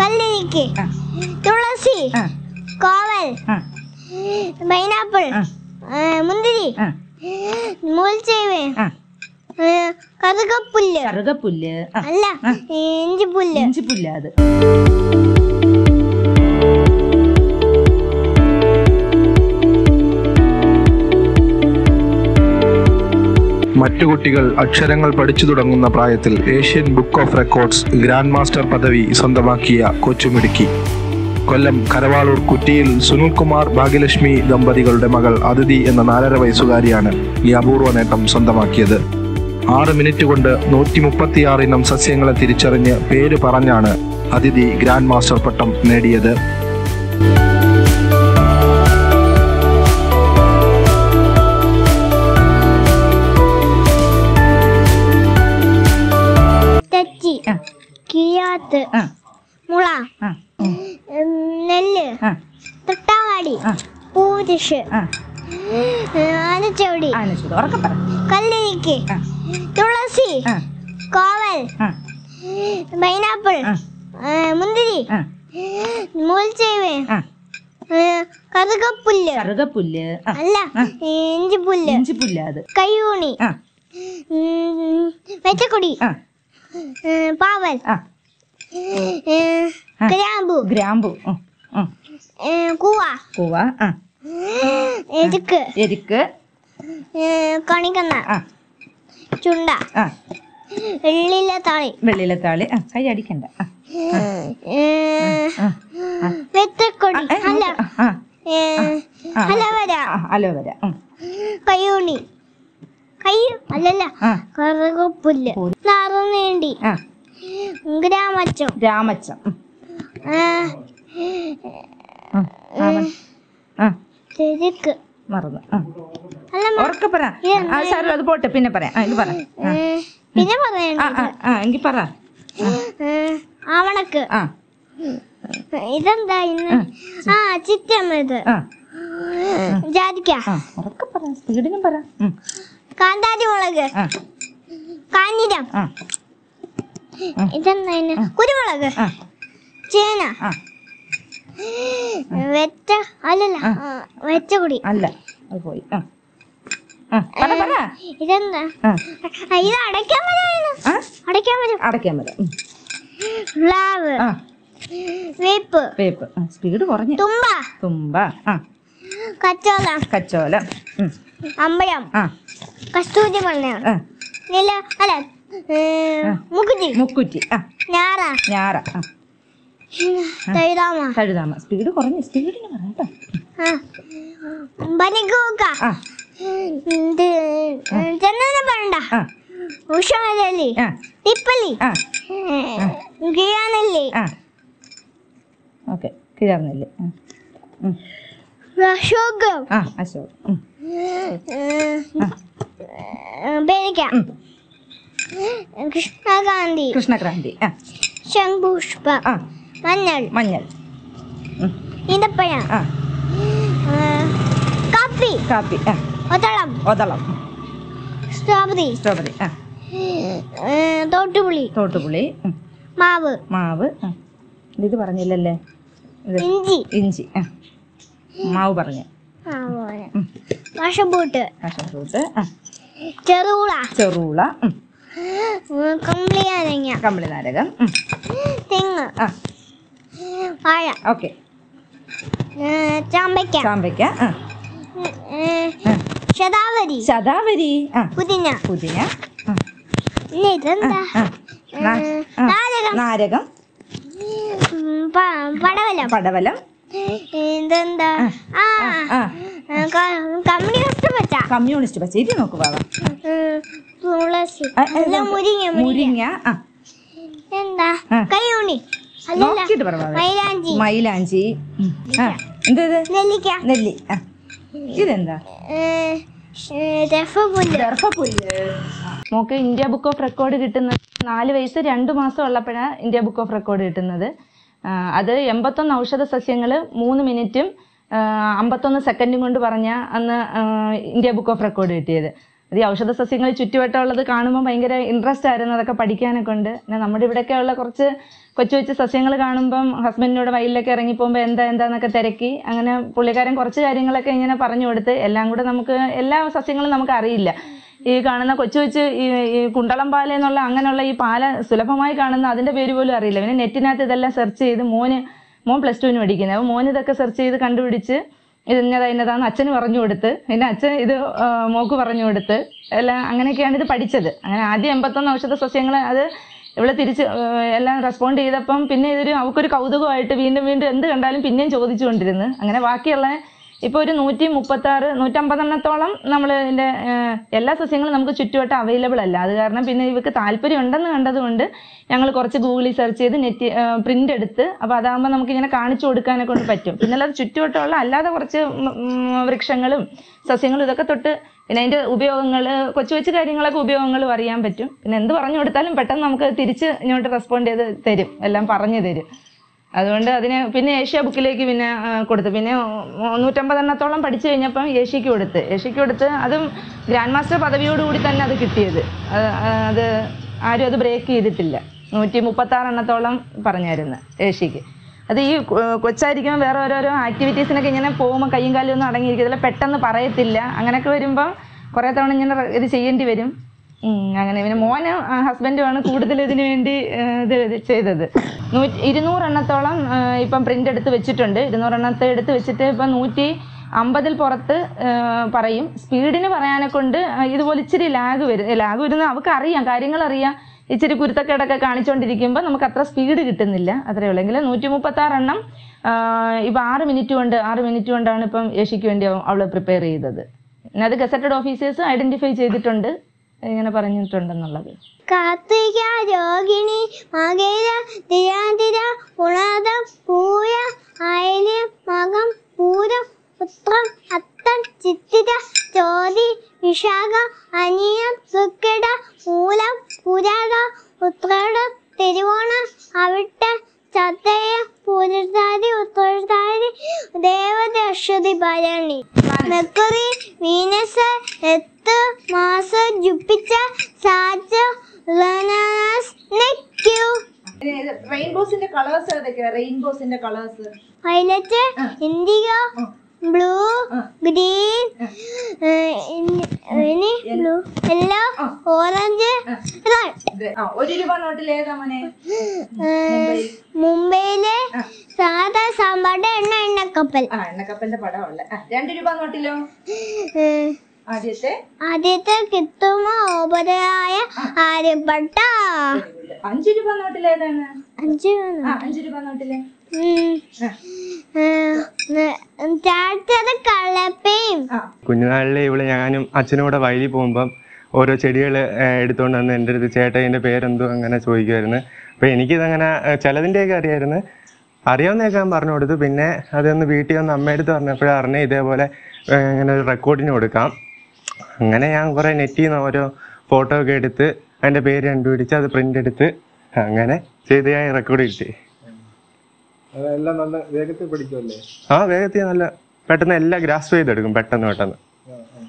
கல்லிரிக்கு, துளசி, காவல், பைனாப்பிள், முந்திரி, மூல்சேவு, கருகப்புல்லு, கருகப்புல்லு அல்ல இஞ்சி புல்லு, இஞ்சி புல்லு. அது മറ്റു കുട്ടികൾ അക്ഷരങ്ങൾ പഠിച്ചു തുടങ്ങുന്ന പ്രായത്തിൽ Asian book of records grand master പദവി സ്വന്തമാക്കിയ കൊച്ചുമിടുക്കി. കൊല്ലം കരവാളൂർ കുറ്റിയിൽ സുനിൽകുമാർ ഭാഗ്യലക്ഷ്മി ദമ്പതികളുടെ മകൾ അതിഥി എന്ന 4.5 വയസ്സുകാരിയാണ് ഈ അപൂർവ നേട്ടം സ്വന്തമാക്കിയത്. 6 മിനിറ്റ് കൊണ്ട് 136 ഇനം സസ്യങ്ങളെ തിരിച്ചറിഞ്ഞ് പേര് പറഞ്ഞാണ് അതിഥി ഗ്രാൻഡ് മാസ്റ്റർ പട്ടം നേടിയത്. കിഴാത്ത്, മുള, നെല്ല്, തൊട്ടാവാടി, പൂരിഷ്, ആനച്ചവടി, കല്ലിരിക്ക്, തുളസി, കോവൽ, പൈനാപ്പിൾ, മുന്തിരി, മൂൽച്ചേവ്, കറുകപ്പുല്ല്, കറുകപ്പുല്ല് അല്ല ഇഞ്ചി പുല്ല്, ഇഞ്ചി പുല്ല്. അത് കയ്യൂണി, വെച്ചക്കൊടി, പാവൽ, ഗ്രാമ്പു, ഗ്രാമ്പു, കൂവ, കൂവ, എരിക്ക്, എരിക്ക്, കണിക്കണ്ണ, ചുണ്ട, വെള്ളിലത്താളി, വെള്ളിലത്താളി, കൈ അടിക്കണ്ട, വെത്തക്കൊടി, അലവര, അലവര, കയ്യൂണി, അല്ലല്ല കറുകപ്പുല്ല്, നറുനേണ്ടി, ഗ്രാമച്ചം, ഗ്രാമച്ചം, അത് പോട്ടെ. പിന്നെ പറയാം, പിന്നെ പറയാം, പറ. ആവണക്ക് ഇതെന്താ ഇന്ന്? ആ ചിറ്റമ്മത്, ജാതിക്ക, സ്പീഡിനും പറ. കാന്താരി മുളക്, കാഞ്ഞിരം, ഇതെന്താ? കുരുമുളക്, ചേന, വെറ്റ അല്ലല്ല വെച്ചകുടി അല്ല, ഇതെന്താ? ഇത് അടയ്ക്കാൻ വരും, അടയ്ക്കാൻ വരും. പ്ലാവ്, വേപ്പ്, വേപ്പ്, സ്പീഡ് കുറഞ്ഞു. തുമ്പ, തുമ്പ, കച്ചോലം, കച്ചോലം, അമ്പഴം, കസ്തൂരി മണ്ണ, നില അല്ല മുക്കുറ്റി, മുക്കുറ്റി, ഞാറ, ഞാറ, തഴുതാമ, തഴുതാമ, സ്പീഡ് കുറഞ്ഞു. സ്പീഡിന് പറയട്ടോ. ബനിക്കൂക്ക, ചന്ദന പറണ്ട, ഉഷാലി, തിപ്പലി, കിഴാനല്ലി, ഓക്കെ കിഴാനല്ലി, അശോകം, അശോകം, കൃഷ്ണകാന്തി, കൃഷ്ണകാന്തി, ശംഖുപുഷ്പ, മഞ്ഞൾ, മഞ്ഞൾ, ഈന്തപ്പഴം, കാപ്പി, കാപ്പി, ഒതളം, ഒതളം, സ്ട്രോബെറി, സ്ട്രോബെറി, തോട്ടുപുളി, തോട്ടുപുളി, മാവ്, മാവ്, ഇത് പറഞ്ഞില്ലല്ലേ, ഇഞ്ചി, ഇഞ്ചി, മാവ് പറഞ്ഞു. വശംപൂട്ട്, വശംപൂട്ട്, ചെറുള, ചെറുള, കമ്പിളി നാരങ്ങ, കമ്പിളി നാരക, തെങ്ങ്, വാഴ, ഓക്കെ, ചാമ്പയ്ക്ക, ചാമ്പയ്ക്ക, ശതാവരി, ശതാവരി, പുതിന, പുതിന, ഇതെന്താ? നാരകം, നാരകം, പടവലം, പടവലം, ഇതെന്താ? കമ്മ്യൂണിസ്റ്റ് പച്ച, കമ്മ്യൂണിസ്റ്റ് പച്ച, ഇത് നോക്കു ബാബ. തുളസി, മുരിങ്ങ, മുരിങ്ങ, എന്താ? കയ്യൂണി, മൈലാഞ്ചി, മൈലാഞ്ചി, എന്തത്? നെല്ലിക്ക, നെല്ലി, ഇതെന്താ? Mock India book of record കിട്ടുന്നത് 4 വയസ്സ് 2 മാസം ഉള്ളപ്പോഴാണ് ഇന്ത്യ ബുക്ക് ഓഫ് റെക്കോർഡ് കിട്ടുന്നത്. അത് 81 ഔഷധ സസ്യങ്ങൾ 3 മിനിറ്റും 51 സെക്കൻഡും കൊണ്ട് പറഞ്ഞ അന്ന് ഇന്ത്യ ബുക്ക് ഓഫ് റെക്കോർഡ് കിട്ടിയത്. ഈ ഔഷധ സസ്യങ്ങൾ ചുറ്റുവട്ടമുള്ളത് കാണുമ്പോൾ ഭയങ്കര ഇൻട്രസ്റ്റ് ആയിരുന്നു, അതൊക്കെ പഠിക്കാനൊക്കെ ഉണ്ട്. പിന്നെ നമ്മുടെ ഇവിടെയൊക്കെ ഉള്ള കുറച്ച് കൊച്ചു കൊച്ചു സസ്യങ്ങൾ കാണുമ്പം ഹസ്ബൻഡിനോട് വയലിലൊക്കെ ഇറങ്ങിപ്പോകുമ്പോൾ എന്താന്നൊക്കെ തിരക്കി. അങ്ങനെ പുള്ളിക്കാരൻ കുറച്ച് കാര്യങ്ങളൊക്കെ ഇങ്ങനെ പറഞ്ഞു കൊടുത്ത്, എല്ലാം കൂടെ നമുക്ക് എല്ലാ സസ്യങ്ങളും നമുക്ക് അറിയില്ല. ഈ കാണുന്ന കൊച്ചു കൊച്ചു ഈ കുണ്ടളം പാല എന്നുള്ള അങ്ങനെയുള്ള ഈ പാല സുലഭമായി കാണുന്ന അതിൻ്റെ പേര് പോലും അറിയില്ല. പിന്നെ നെറ്റിനകത്ത് ഇതെല്ലാം സെർച്ച് ചെയ്ത്, മോൻ +2 പഠിക്കുന്നത്, അപ്പോൾ മോൻ ഇതൊക്കെ സെർച്ച് ചെയ്ത് കണ്ടുപിടിച്ച് ഇതിന്നതാന്ന് അച്ഛന് പറഞ്ഞു കൊടുത്ത്, പിന്നെ അച്ഛൻ ഇത് മോക്ക് പറഞ്ഞു കൊടുത്ത്, എല്ലാം അങ്ങനെയൊക്കെയാണ് ഇത് പഠിച്ചത്. അങ്ങനെ ആദ്യം 81 ഔഷധ സസ്യങ്ങൾ അത് ഇവിടെ തിരിച്ച് എല്ലാം റെസ്പോണ്ട് ചെയ്തപ്പം പിന്നെ ഇതൊരു അവൾക്കൊരു കൗതുകമായിട്ട് വീണ്ടും വീണ്ടും എന്ത് കണ്ടാലും പിന്നെയും ചോദിച്ചുകൊണ്ടിരുന്നു. അങ്ങനെ ബാക്കിയുള്ള ഇപ്പോൾ ഒരു 136-150 നമ്മൾ ഇതിൻ്റെ എല്ലാ സസ്യങ്ങളും നമുക്ക് ചുറ്റുവട്ടം അവൈലബിൾ അല്ല. അത് കാരണം പിന്നെ ഇവർക്ക് താല്പര്യം ഉണ്ടെന്ന് കണ്ടതുകൊണ്ട് ഞങ്ങൾ കുറച്ച് ഗൂഗിളിൽ സെർച്ച് ചെയ്ത് പ്രിൻ്റ് എടുത്ത്, അപ്പോൾ അതാകുമ്പോൾ നമുക്കിങ്ങനെ കാണിച്ചു കൊടുക്കാനെ കൊണ്ട് പറ്റും. പിന്നെ അല്ലാതെ ചുറ്റുവട്ടമുള്ള അല്ലാതെ കുറച്ച് വൃക്ഷങ്ങളും സസ്യങ്ങളും ഇതൊക്കെ തൊട്ട് പിന്നെ അതിൻ്റെ ഉപയോഗങ്ങൾ, കൊച്ചു കൊച്ചു കാര്യങ്ങളൊക്കെ ഉപയോഗങ്ങളും അറിയാൻ പറ്റും. പിന്നെ എന്ത് പറഞ്ഞു കൊടുത്താലും പെട്ടെന്ന് നമുക്ക് തിരിച്ച് ഇങ്ങോട്ട് റെസ്പോണ്ട് ചെയ്ത് തരും, എല്ലാം പറഞ്ഞു തരും. അതുകൊണ്ട് അതിന് പിന്നെ ഏഷ്യ ബുക്കിലേക്ക് പിന്നെ കൊടുത്തു. പിന്നെ 150 പഠിച്ചു കഴിഞ്ഞപ്പം ഏഷ്യക്ക് കൊടുത്ത് അതും ഗ്രാൻഡ് മാസ്റ്റർ പദവിയോടുകൂടി തന്നെ അത് കിട്ടിയത്. അത് ആരും അത് ബ്രേക്ക് ചെയ്തിട്ടില്ല. 136 പറഞ്ഞായിരുന്നു ഏഷ്യക്ക്. അത് ഈ കൊച്ചായിരിക്കുമ്പോൾ വേറെ ഓരോരോ ആക്ടിവിറ്റീസിനൊക്കെ ഇങ്ങനെ പോകുമ്പോൾ കയ്യും കാലും ഒന്നും അടങ്ങിയിരിക്കത്തില്ല, പെട്ടെന്ന് പറയത്തില്ല. അങ്ങനെയൊക്കെ വരുമ്പം കുറേ തവണ ഇങ്ങനെ ഇത് ചെയ്യേണ്ടി വരും. അങ്ങനെ പിന്നെ മോന് ഹസ്ബൻഡുമാണ് കൂടുതൽ ഇതിനു വേണ്ടി ഇത് ചെയ്തത്. 200 ഇപ്പം പ്രിൻ്റ് എടുത്ത് വെച്ചിട്ടുണ്ട്. 200 എടുത്ത് വെച്ചിട്ട് ഇപ്പം 150 പുറത്ത് പറയും. സ്പീഡിന് പറയാനെ കൊണ്ട് ഇതുപോലെ ഇച്ചിരി ലാഗ് വരുന്ന അവർക്ക് അറിയാം, കാര്യങ്ങളറിയാം. ഇച്ചിരി കുരുത്തക്കേടൊക്കെ കാണിച്ചുകൊണ്ടിരിക്കുമ്പോൾ നമുക്ക് അത്ര സ്പീഡ് കിട്ടുന്നില്ല, അത്രയേ ഉള്ളൂ. എങ്കിലും 136 ഇപ്പം 6 മിനിറ്റ് കൊണ്ടാണ് ഇപ്പം ഏഷ്യക്ക് വേണ്ടി അവൾ പ്രിപ്പയർ ചെയ്തത്. പിന്നെ അത് ഗസറ്റഡ് ഓഫീസേഴ്സ് ഐഡൻറ്റിഫൈ ചെയ്തിട്ടുണ്ട് ഇങ്ങനെ പറഞ്ഞിട്ടുണ്ടെന്നുള്ളത്. കാർത്തിക രോഹിണി മകേര തിരാതിര പുണാദം പൂയ അയല് മകം പൂരം പുത്രം അത്തം ചിത്തിര ചോതി വിശാഖ അനിയം സുക്കിട മൂലം പുരാത ഉത്രാട തിരുവോണ അവിട്ട ചതയ പൂരസാരി ഉത്രാരി ദേവത അശ്വതി ഭരണി മെക്കുറി വീനസ് റെയിൻബോസിന്റെ കളേഴ്സ് ഏതൊക്കെയാ? റെയിൻബോസിന്റെ colours violet, indigo, blue, green, yellow, orange, red. 1 രൂപ നോട്ടിൽ ഏതാ മോനെ? മുംബൈയിലെ സാധാ സാമ്പാട് എണ്ണക്കപ്പൽ, എണ്ണക്കപ്പലിന്റെ പടമുള്ള. 2 രൂപ നോട്ടിലോ? ആദ്യത്തെ കിട്ടുമോ ഓപരായ ആര്യപ്പെട്ട. 5 രൂപ നോട്ടിൽ ഏതാണ്? 5 രൂപ നോട്ടിലെ കുഞ്ഞുനാളിലെ ഇവിടെ ഞാനും അച്ഛനോടെ വയലിൽ പോകുമ്പം ഓരോ ചെടികൾ എടുത്തുകൊണ്ട് വന്ന് എൻ്റെ അടുത്ത് ചേട്ടാ എൻ്റെ പേരെന്തോ അങ്ങനെ ചോദിക്കുമായിരുന്നു. അപ്പോൾ എനിക്കിതങ്ങനെ ചിലതിൻ്റെയൊക്കെ അറിയായിരുന്നു, അറിയാവുന്നതൊക്കെ ഞാൻ പറഞ്ഞു കൊടുത്തു. പിന്നെ അതൊന്ന് വീട്ടിൽ വന്ന് അമ്മയെടുത്ത് പറഞ്ഞപ്പോഴാണ് അറിഞ്ഞേ ഇതേപോലെ ഇങ്ങനെ ഒരു റെക്കോർഡിന് കൊടുക്കാം. അങ്ങനെ ഞാൻ കുറേ നെറ്റിൽ നിന്ന് ഓരോ ഫോട്ടോ ഒക്കെ എടുത്ത് അതിൻ്റെ പേര് കണ്ടുപിടിച്ച് അത് പ്രിൻ്റ് എടുത്ത് അങ്ങനെ ചെയ്ത് ഞാൻ റെക്കോർഡ് കിട്ടി. ആ വേഗത്തിൽ നല്ല പെട്ടെന്ന് എല്ലാം ഗ്രാസ്പ് ചെയ്തെടുക്കും പെട്ടെന്ന്.